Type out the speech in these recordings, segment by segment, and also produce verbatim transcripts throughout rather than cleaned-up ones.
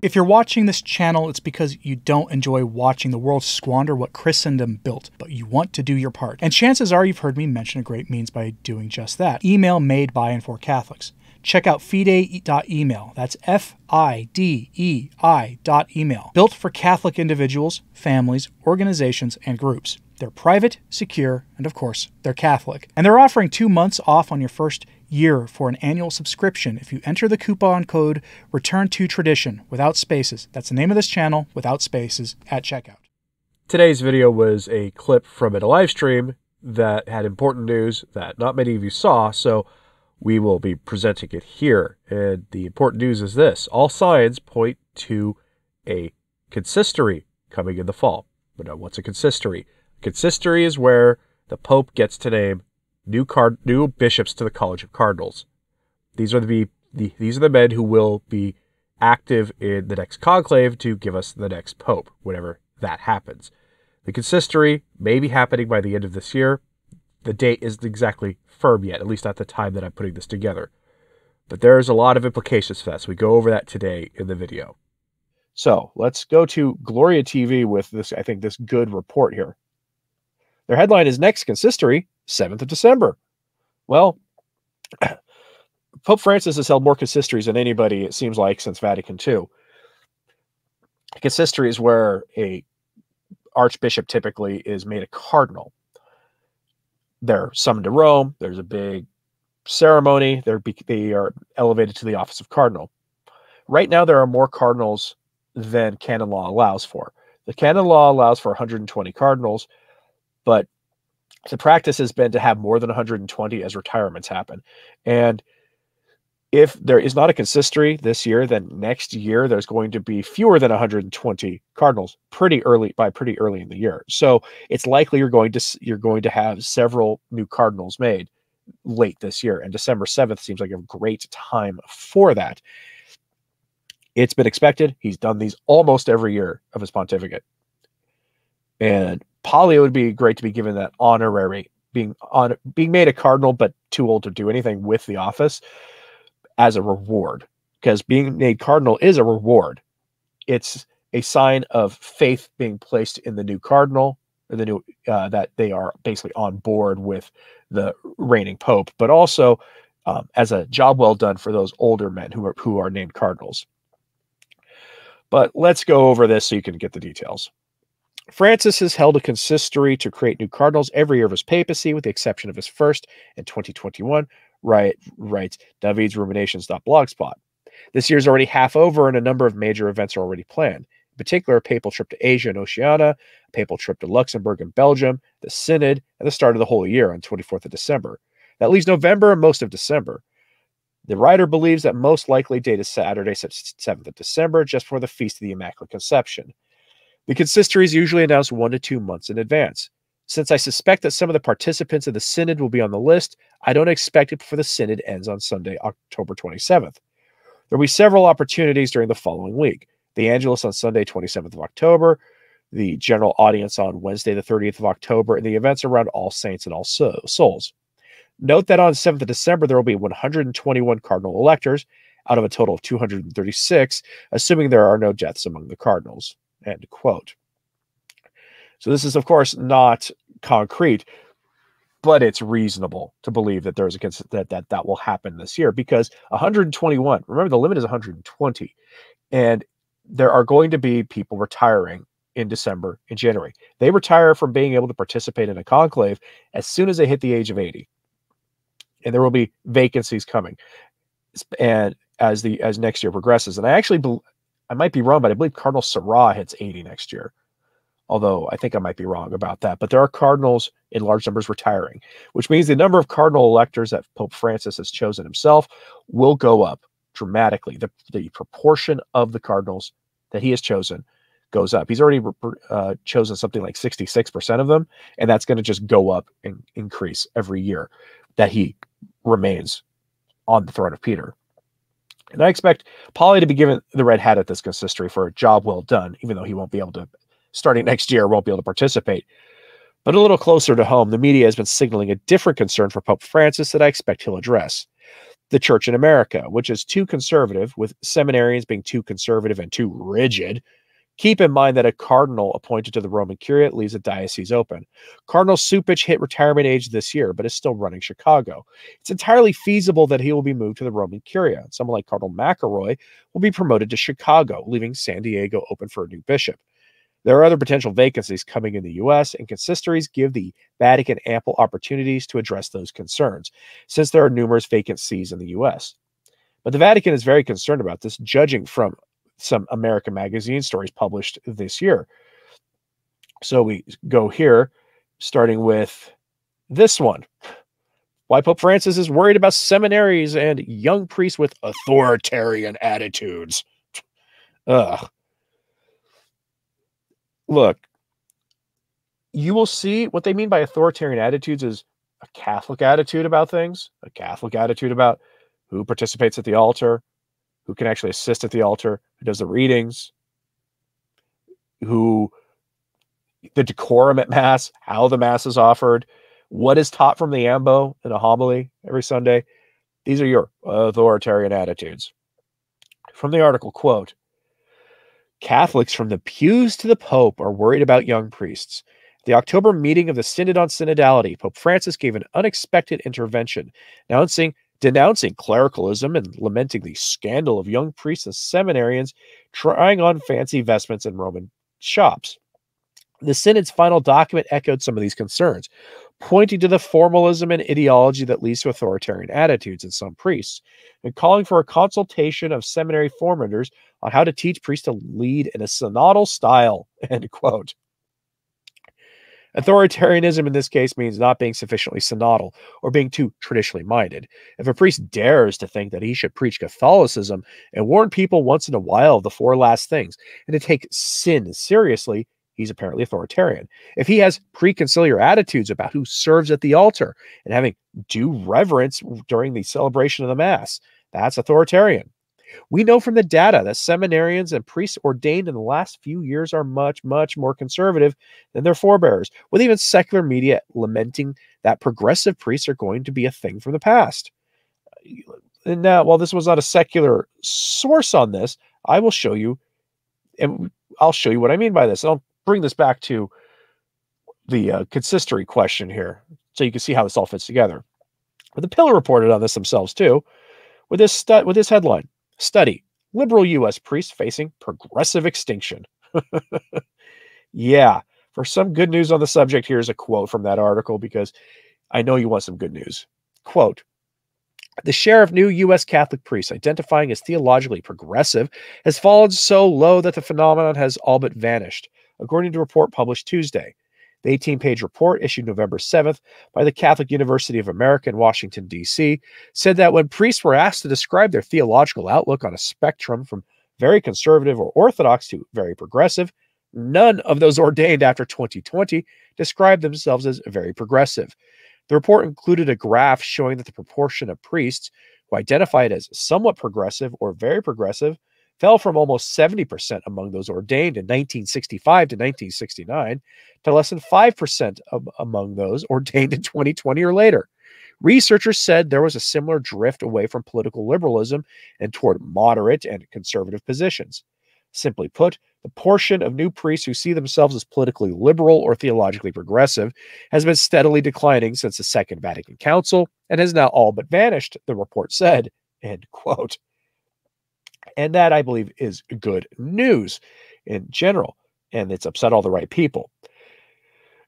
If you're watching this channel, it's because you don't enjoy watching the world squander what Christendom built, but you want to do your part. And chances are you've heard me mention a great means by doing just that. Email made by and for Catholics. Check out Fidei dot email. That's F I D E I dot email. Built for Catholic individuals, families, organizations, and groups. They're private, secure, and of course, they're Catholic. And they're offering two months off on your first year for an annual subscription if you enter the coupon code return to tradition without spaces. That's the name of this channel, without spaces, at checkout. Today's video was a clip from a live stream that had important news that not many of you saw, so we will be presenting it here. And the important news is this: all signs point to a consistory coming in the fall. But now, what's a consistory? Consistory is where the Pope gets to name new card new bishops to the College of Cardinals. These are the, the these are the men who will be active in the next conclave to give us the next Pope, whenever that happens. The consistory may be happening by the end of this year. The date isn't exactly firm yet, at least at the time that I'm putting this together. But there's a lot of implications for that, so we go over that today in the video. So let's go to Gloria T V with this, I think, this good report here. Their headline is "Next Consistory, seventh of December. Well, Pope Francis has held more consistories than anybody, it seems like, since Vatican Two. A consistory is where a archbishop typically is made a cardinal. They're summoned to Rome. There's a big ceremony. They're, they are elevated to the office of cardinal. Right now, there are more cardinals than canon law allows for. The canon law allows for one hundred twenty cardinals, but the practice has been to have more than one hundred twenty as retirements happen. And if there is not a consistory this year, then next year there's going to be fewer than one hundred twenty cardinals pretty early by pretty early in the year. So it's likely you're going to you're going to have several new cardinals made late this year, and December seventh seems like a great time for that. It's been expected. He's done these almost every year of his pontificate. And Pollio would be great to be given that honorary, being on being made a cardinal, but too old to do anything with the office, as a reward, because being made cardinal is a reward. It's a sign of faith being placed in the new cardinal, or the new uh, that they are basically on board with the reigning pope, but also um, as a job well done for those older men who are who are named cardinals. But let's go over this so you can get the details. Francis has held a consistory to create new cardinals every year of his papacy, with the exception of his first in twenty twenty-one. Right, writes David's Ruminations dot blogspot. This year's already half over, and a number of major events are already planned. In particular, a papal trip to Asia and Oceania, a papal trip to Luxembourg and Belgium, the Synod, and the start of the whole year on twenty-fourth of December. That leaves November and most of December. The writer believes that most likely date is Saturday, seventh of December, just before the Feast of the Immaculate Conception. The consistory is usually announced one to two months in advance. Since I suspect that some of the participants of the Synod will be on the list, I don't expect it before the Synod ends on Sunday, October twenty-seventh. There will be several opportunities during the following week. The Angelus on Sunday, twenty-seventh of October, the general audience on Wednesday, the thirtieth of October, and the events around All Saints and All Souls. Note that on seventh of December, there will be one hundred twenty-one cardinal electors out of a total of two hundred thirty-six, assuming there are no deaths among the cardinals. End quote. So this is, of course, not concrete, but it's reasonable to believe that there's a that that that will happen this year, because one hundred twenty-one. Remember, the limit is one hundred twenty, and there are going to be people retiring in December and January. They retire from being able to participate in a conclave as soon as they hit the age of eighty, and there will be vacancies coming, and as the as next year progresses. And I actually, I might be wrong, but I believe Cardinal Sarah hits eighty next year. Although I think I might be wrong about that, but there are cardinals in large numbers retiring, which means the number of cardinal electors that Pope Francis has chosen himself will go up dramatically. The, the proportion of the cardinals that he has chosen goes up. He's already uh, chosen something like sixty-six percent of them, and that's going to just go up and increase every year that he remains on the throne of Peter. And I expect Pollio to be given the red hat at this consistory for a job well done, even though he won't be able to, starting next year, won't be able to participate. But a little closer to home, the media has been signaling a different concern for Pope Francis that I expect he'll address. the church in America, which is too conservative, with seminarians being too conservative and too rigid. Keep in mind that a cardinal appointed to the Roman Curia leaves a diocese open. Cardinal Cupich hit retirement age this year, but is still running Chicago. It's entirely feasible that he will be moved to the Roman Curia. Someone like Cardinal McElroy will be promoted to Chicago, leaving San Diego open for a new bishop. There are other potential vacancies coming in the U S, and consistories give the Vatican ample opportunities to address those concerns, since there are numerous vacant sees in the U S. But the Vatican is very concerned about this, judging from some American magazine stories published this year. So we go here, starting with this one. Why Pope Francis is worried about seminaries and young priests with authoritarian attitudes. Ugh. Look, you will see what they mean by authoritarian attitudes is a Catholic attitude about things, a Catholic attitude about who participates at the altar, who can actually assist at the altar, who does the readings, who the decorum at Mass, how the Mass is offered, what is taught from the ambo in a homily every Sunday. These are your authoritarian attitudes. From the article, quote, Catholics from the pews to the Pope are worried about young priests. The October meeting of the Synod on Synodality, Pope Francis gave an unexpected intervention, announcing denouncing clericalism and lamenting the scandal of young priests and seminarians trying on fancy vestments in Roman shops. The Synod's final document echoed some of these concerns, pointing to the formalism and ideology that leads to authoritarian attitudes in some priests, and calling for a consultation of seminary formators on how to teach priests to lead in a synodal style, end quote. Authoritarianism in this case means not being sufficiently synodal or being too traditionally minded. If a priest dares to think that he should preach Catholicism and warn people once in a while of the four last things and to take sin seriously, he's apparently authoritarian. If he has preconciliar attitudes about who serves at the altar and having due reverence during the celebration of the Mass, that's authoritarian. We know from the data that seminarians and priests ordained in the last few years are much, much more conservative than their forebears, with even secular media lamenting that progressive priests are going to be a thing from the past. And now, while this was not a secular source on this, I will show you, and I'll show you what I mean by this. And I'll bring this back to the uh, consistory question here, so you can see how this all fits together. But the Pillar reported on this themselves too, with this stu- with this headline. Study, liberal U S priests facing progressive extinction. Yeah, for some good news on the subject, here's a quote from that article, because I know you want some good news. Quote, the share of new U S Catholic priests identifying as theologically progressive has fallen so low that the phenomenon has all but vanished, according to a report published Tuesday. The eighteen page report, issued November seventh by the Catholic University of America in Washington, D C, said that when priests were asked to describe their theological outlook on a spectrum from very conservative or orthodox to very progressive, none of those ordained after twenty twenty described themselves as very progressive. The report included a graph showing that the proportion of priests who identified as somewhat progressive or very progressive fell from almost seventy percent among those ordained in nineteen sixty-five to nineteen sixty-nine to less than five percent of, among those ordained in twenty twenty or later. Researchers said there was a similar drift away from political liberalism and toward moderate and conservative positions. Simply put, the portion of new priests who see themselves as politically liberal or theologically progressive has been steadily declining since the Second Vatican Council and has now all but vanished, the report said, end quote. And that, I believe, is good news in general. And it's upset all the right people.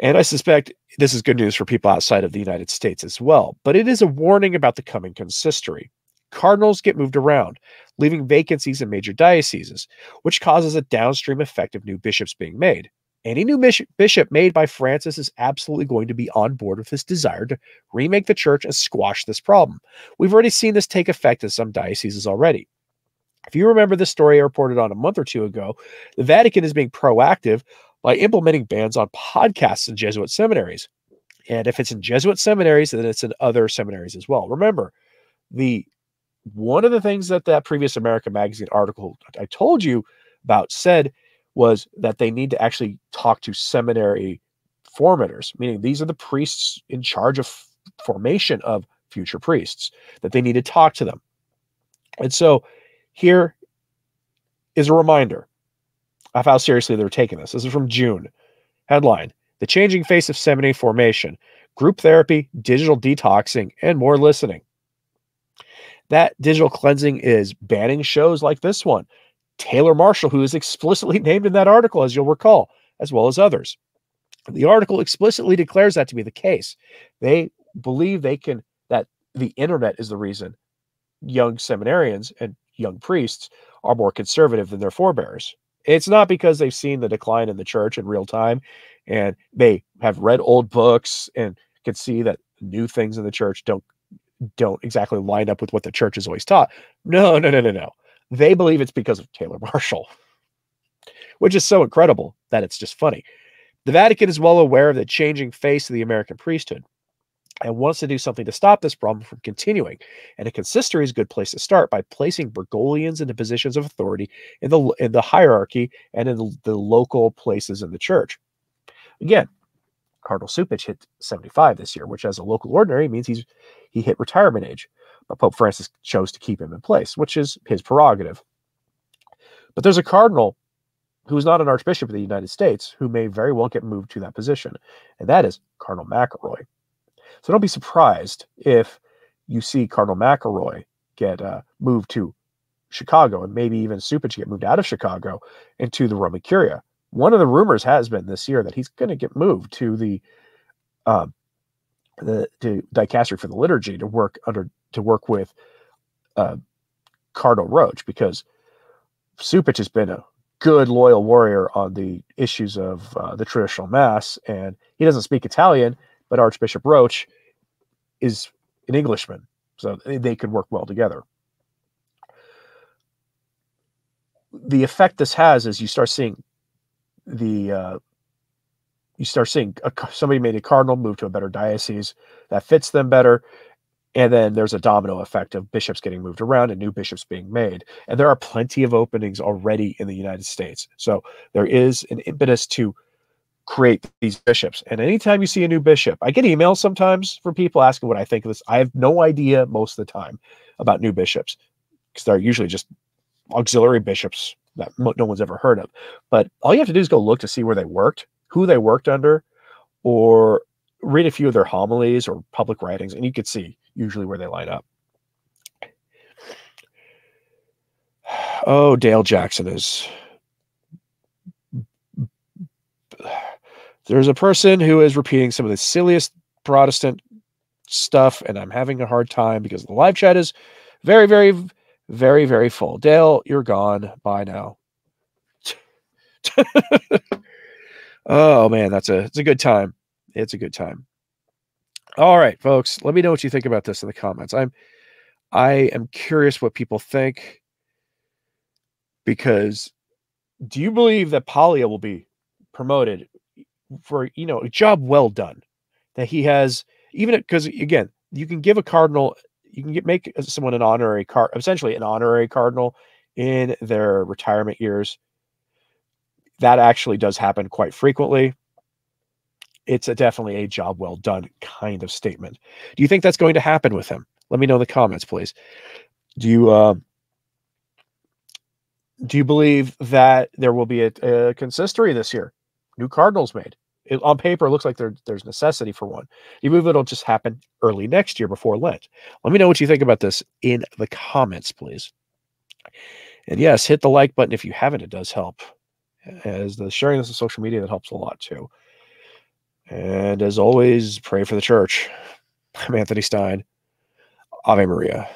And I suspect this is good news for people outside of the United States as well. But it is a warning about the coming consistory. Cardinals get moved around, leaving vacancies in major dioceses, which causes a downstream effect of new bishops being made. Any new bishop made by Francis is absolutely going to be on board with his desire to remake the church and squash this problem. We've already seen this take effect in some dioceses already. If you remember the story I reported on a month or two ago, the Vatican is being proactive by implementing bans on podcasts in Jesuit seminaries. And if it's in Jesuit seminaries, then it's in other seminaries as well. Remember, the one of the things that that previous American Magazine article I told you about said was that they need to actually talk to seminary formators, meaning these are the priests in charge of formation of future priests, that they need to talk to them. And so here is a reminder of how seriously they're taking this. This is from June. Headline: The Changing Face of Seminary Formation, Group Therapy, Digital Detoxing, and More Listening. That digital cleansing is banning shows like this one, Taylor Marshall, who is explicitly named in that article, as you'll recall, as well as others. The article explicitly declares that to be the case. They believe they can, that the internet is the reason young seminarians and young priests are more conservative than their forebears. It's not because they've seen the decline in the church in real time and they have read old books and can see that new things in the church don't don't exactly line up with what the church has always taught. No, no, no, no, no. They believe it's because of Taylor Marshall, which is so incredible that it's just funny. The Vatican is well aware of the changing face of the American priesthood and wants to do something to stop this problem from continuing. And a consistory is a good place to start by placing Bergolians into positions of authority in the, in the hierarchy and in the, the local places in the church. Again, Cardinal Cupich hit seventy-five this year, which as a local ordinary means he's he hit retirement age. But Pope Francis chose to keep him in place, which is his prerogative. But there's a cardinal who is not an archbishop of the United States who may very well get moved to that position, and that is Cardinal McElroy. So don't be surprised if you see Cardinal McElroy get uh, moved to Chicago, and maybe even Cupich get moved out of Chicago into the Roman Curia. One of the rumors has been this year that he's going to get moved to the um, the to dicastery for the liturgy to work under to work with uh, Cardinal Roach, because Cupich has been a good loyal warrior on the issues of uh, the traditional mass, and he doesn't speak Italian, but Archbishop Roach is an Englishman, so they could work well together. The effect this has is you start seeing the uh, you start seeing a, somebody made a cardinal move to a better diocese that fits them better. And then there's a domino effect of bishops getting moved around and new bishops being made. And there are plenty of openings already in the United States. So there is an impetus to create these bishops. And anytime you see a new bishop, I get emails sometimes from people asking what I think of this. I have no idea most of the time about new bishops, because they're usually just auxiliary bishops that no one's ever heard of. But all you have to do is go look to see where they worked, who they worked under, or read a few of their homilies or public writings, and you could see usually where they line up. Oh, Dale Jackson is... There's a person who is repeating some of the silliest Protestant stuff, and I'm having a hard time because the live chat is very, very, very, very full. Dale, you're gone. Bye now. Oh, man, that's a, it's a good time. It's a good time. All right, folks, let me know what you think about this in the comments. I'm, I am curious what people think, because do you believe that Paglia will be promoted for, you know, a job well done that he has, even because again, you can give a cardinal, you can get, make someone an honorary car, essentially an honorary cardinal in their retirement years. That actually does happen quite frequently. It's a definitely a job well done kind of statement. Do you think that's going to happen with him? Let me know in the comments, please. Do you uh, do you believe that there will be a, a consistory this year? New cardinals made. It, on paper, it looks like there, there's necessity for one. Do you believe it'll just happen early next year before Lent? Let me know what you think about this in the comments, please. And yes, hit the like button if you haven't. It does help. As the sharing this on social media, that helps a lot too. And as always, pray for the church. I'm Anthony Stine. Ave Maria.